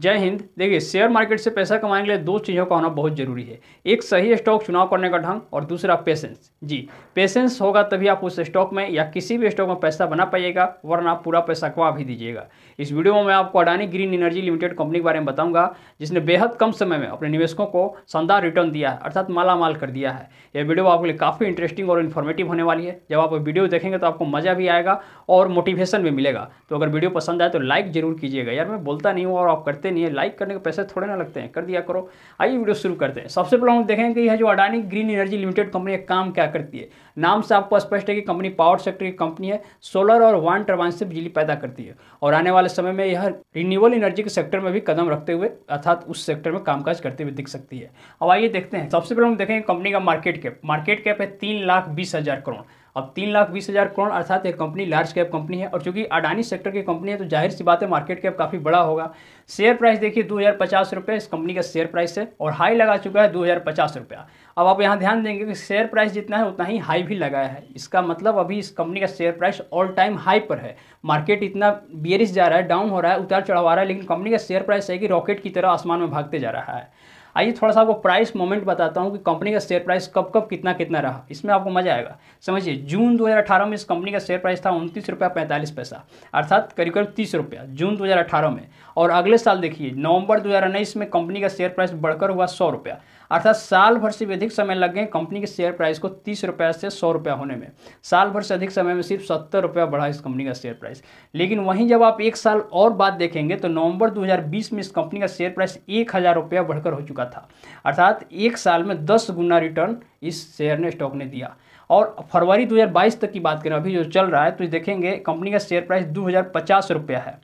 जय हिंद। देखिए, share market से पैसा कमाने के लिए दो चीज़ों का होना बहुत जरूरी है। एक सही स्टॉक चुनाव करने का ढंग और दूसरा पेशेंस। जी, पेशेंस होगा तभी आप उस स्टॉक में या किसी भी स्टॉक में पैसा बना पाइएगा, वरना आप पूरा पैसा गवा भी दीजिएगा। इस वीडियो में मैं आपको Adani green energy limited company के बारे में बताऊंगा, जिसने बेहद कम समय में अपने निवेशकों को शानदार रिटर्न दिया है, अर्थात मालामाल कर दिया है। यह वीडियो आपके लिए काफ़ी इंटरेस्टिंग और इन्फॉर्मेटिव होने वाली है। जब आप वीडियो देखेंगे तो आपको मज़ा भी आएगा और मोटिवेशन भी मिलेगा। तो अगर वीडियो पसंद आए तो लाइक जरूर कीजिएगा। यार, मैं बोलता नहीं हूँ और आप करते नहीं है। लाइक करने के पैसे थोड़े ना लगते हैं, कर दिया करो। आइए वीडियो शुरू करते हैं। सबसे पहले हम देखेंगे कि यह जो Adani green energy limited company काम क्या करती है। नाम से आपको स्पष्ट है कि कंपनी पावर सेक्टर की कंपनी है। सोलर और वान टर्बाइन से बिजली पैदा करती है और आने वाले समय में यह रिन्यूएबल एनर्जी के सेक्टर में भी कदम रखते हुए, अर्थात उस सेक्टर में कामकाज करते हुए दिख सकती है। अब आइए देखते हैं। सबसे पहले हम देखेंगे कंपनी का मार्केट कैप। मार्केट कैप है 3,20,000 करोड़। अब 3,20,000 करोड़ अर्थात एक कंपनी लार्ज कैप कंपनी है और चूंकि अडानी सेक्टर की कंपनी है तो जाहिर सी बात है मार्केट कैप काफ़ी बड़ा होगा। शेयर प्राइस देखिए 2,050 रुपये इस कंपनी का शेयर प्राइस है और हाई लगा चुका है 2,050 रुपया। अब आप यहाँ ध्यान देंगे कि शेयर प्राइस जितना है उतना ही हाई भी लगाया है। इसका मतलब अभी इस कंपनी का share price all time high पर है। मार्केट इतना बेयरिश जा रहा है, डाउन हो रहा है, उतार चढ़ाव आ रहा है, लेकिन कंपनी का शेयर प्राइस है कि रॉकेट की तरह आसमान में भागते जा रहा है। आइए थोड़ा सा आपको प्राइस मोमेंट बताता हूँ कि कंपनी का शेयर प्राइस कब कब कितना कितना रहा। इसमें आपको मजा आएगा। समझिए, जून 2018 में इस कंपनी का शेयर प्राइस था 29 रुपया 45 पैसा, अर्थात करीब करीब 30 रुपया जून 2018 में। और अगले साल देखिए नवंबर 2019 में कंपनी का शेयर प्राइस बढ़कर हुआ 100 रुपया, अर्थात साल भर से भी अधिक समय लग गए कंपनी के शेयर प्राइस को 30 रुपये से 100 रुपया होने में। साल भर से अधिक समय में सिर्फ 70 रुपया बढ़ा इस कंपनी का शेयर प्राइस। लेकिन वहीं जब आप एक साल और बाद देखेंगे तो नवंबर 2020 में इस कंपनी का शेयर प्राइस 1,000 रुपया बढ़कर हो चुका था, अर्थात एक साल में 10 गुना रिटर्न इस शेयर ने स्टॉक ने दिया। और फरवरी 2022 तक की बात करें, अभी जो चल रहा है, तो देखेंगे कंपनी का शेयर प्राइस 2,050 रुपया है।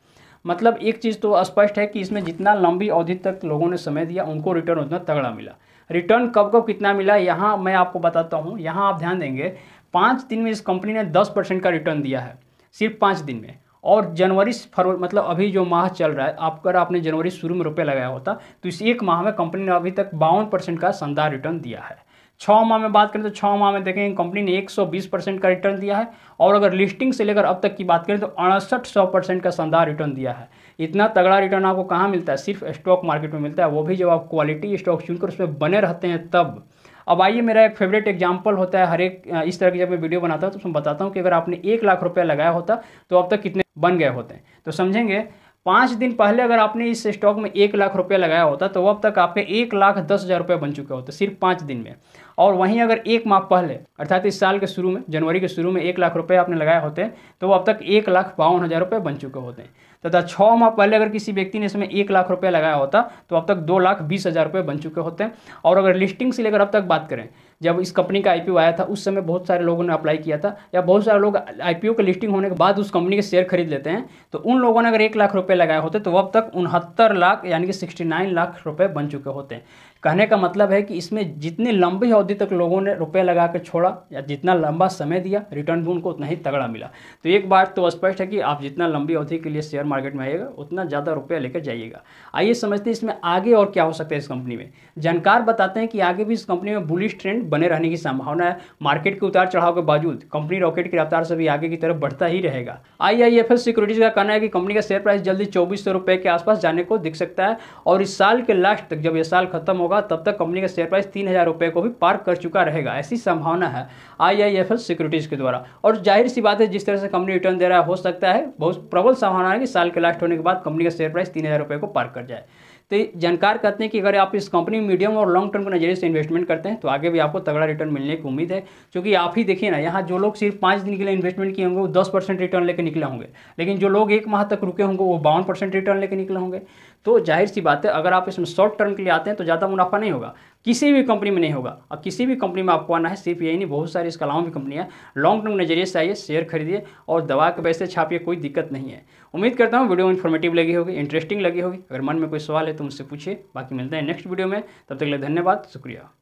मतलब एक चीज़ तो स्पष्ट है कि इसमें जितना लंबी अवधि तक लोगों ने समय दिया उनको रिटर्न उतना तगड़ा मिला। रिटर्न कब कब कितना मिला यहाँ मैं आपको बताता हूँ। यहाँ आप ध्यान देंगे 5 दिन में इस कंपनी ने 10% का रिटर्न दिया है, सिर्फ 5 दिन में। और जनवरी फरवरी, मतलब अभी जो माह चल रहा है, आप अगर आपने जनवरी शुरू में रुपये लगाया होता तो इस एक माह में कंपनी ने अभी तक 52% का शानदार रिटर्न दिया है। 6 माह में बात करें तो 6 माह में देखेंगे कंपनी ने 120% का रिटर्न दिया है और अगर लिस्टिंग से लेकर अब तक की बात करें तो 6,900% का शानदार रिटर्न दिया है। इतना तगड़ा रिटर्न आपको कहाँ मिलता है? सिर्फ स्टॉक मार्केट में मिलता है, वो भी जब आप क्वालिटी स्टॉक चुनकर उसमें बने रहते हैं तब। अब आइए, मेरा एक फेवरेट एग्जांपल होता है हर एक इस तरह की, जब मैं वीडियो बनाता हूँ तो उसमें बताता हूँ कि अगर आपने 1 लाख रुपया लगाया होता तो अब तक कितने बन गए होते हैं। तो समझेंगे 5 दिन पहले अगर आपने इस स्टॉक में 1 लाख रुपया लगाया होता तो अब तक आपके 1,10,000 रुपये बन चुके होते, सिर्फ 5 दिन में। और वहीं अगर एक माह पहले, अर्थात इस साल के शुरू में, जनवरी के शुरू में 1 लाख रुपये आपने लगाए होते तो अब तक 1,52,000 रुपये बन चुके होते हैं। तथा 6 माह पहले अगर किसी व्यक्ति ने इसमें 1 लाख रुपये लगाया होता तो अब तक 2,20,000 रुपये बन चुके होते हैं। और अगर लिस्टिंग से लेकर अब तक बात करें, जब इस कंपनी का IPO आया था उस समय बहुत सारे लोगों ने अप्लाई किया था, या बहुत सारे लोग IPO के लिस्टिंग होने के बाद उस कंपनी के शेयर खरीद लेते हैं, तो उन लोगों ने अगर 1 लाख रुपये लगाए होते तो अब तक 69 लाख यानी कि 69 लाख रुपये बन चुके होते हैं। कहने का मतलब है कि इसमें जितने लंबी अवधि तक लोगों ने रुपये लगा कर छोड़ा या जितना लंबा समय दिया, रिटर्न भी उनको उतना ही तगड़ा मिला। तो एक बात तो स्पष्ट है कि आप जितना लंबी अवधि के लिए शेयर मार्केट में आइएगा उतना ज़्यादा रुपया लेकर जाइएगा। आइए समझते हैं इसमें आगे और क्या हो सकता है। इस कंपनी में जानकार बताते हैं कि आगे भी इस कंपनी में बुलिश ट्रेंड बने रहने की संभावना है। मार्केट के उतार चढ़ाव के बावजूद कंपनी रॉकेट की रफ्तार से भी आगे की तरफ बढ़ता ही रहेगा। IIFL सिक्योरिटीज का कहना है कि कंपनी का शेयर प्राइस जल्दी 2,400 रुपये के आसपास जाने को दिख सकता है और इस साल के लास्ट तक, जब यह साल खत्म होगा, तब तक कंपनी का शेयर प्राइस 3,000 रुपये को भी पार कर चुका रहेगा। ऐसी संभावना है IIFL सिक्योरिटीज के द्वारा। और जाहिर सी बात है, जिस तरह से कंपनी रिटर्न दे रहा है, हो सकता है बहुत प्रबल संभावना है कि साल के लास्ट होने के बाद कंपनी का शेयर प्राइस 3,000 रुपये को पार कर जाए। तो जानकार कहते हैं कि अगर आप इस कंपनी में मीडियम और लॉन्ग टर्म के नजरिए से इन्वेस्टमेंट करते हैं तो आगे भी आपको तगड़ा रिटर्न मिलने की उम्मीद है। क्योंकि आप ही देखिए ना, यहाँ जो लोग सिर्फ 5 दिन के लिए इन्वेस्टमेंट किए होंगे वो 10% रिटर्न लेकर निकले होंगे, लेकिन जो लोग 1 माह तक रुके होंगे वो 52% रिटर्न लेकर निकले होंगे। तो जाहिर सी बात है, अगर आप इसमें शॉर्ट टर्म के लिए आते हैं तो ज़्यादा मुनाफा नहीं होगा, किसी भी कंपनी में नहीं होगा। और किसी भी कंपनी में आपको आना है, सिर्फ यही नहीं, बहुत सारी इसके अलावा भी कंपनियां। लॉन्ग टर्म नजरिए से आइए, शेयर खरीदिए और दवा के पैसे छापिए, कोई दिक्कत नहीं है। उम्मीद करता हूँ वीडियो इन्फॉर्मेटिव लगी होगी, इंटरेस्टिंग लगी होगी। अगर मन में कोई सवाल है तो मुझसे पूछिए। बाकी मिलते हैं नेक्स्ट वीडियो में, तब तक के लिए धन्यवाद, शुक्रिया।